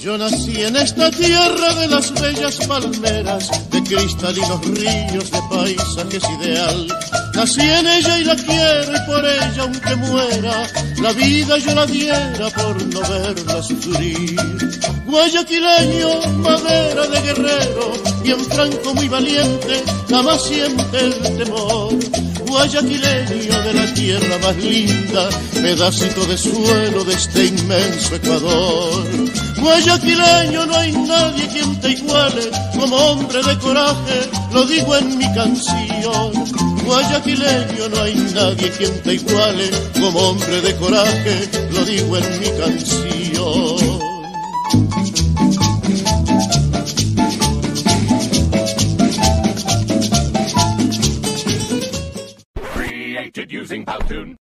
Yo nací en esta tierra de las bellas palmeras, de cristalinos ríos, de paisajes ideal. Nací en ella y la quiero, y por ella aunque muera, la vida yo la diera por no verla sufrir. Guayaquileño, madera de guerrero, bien franco, muy valiente, jamás siente el temor. Guayaquileño de la tierra más linda, pedacito de suelo de este inmenso Ecuador. Guayaquileño, no hay nadie quien te iguale, como hombre de coraje, lo digo en mi canción. Guayaquileño, no hay nadie quien te iguale, como hombre de coraje, lo digo en mi canción. Created using Powtoon.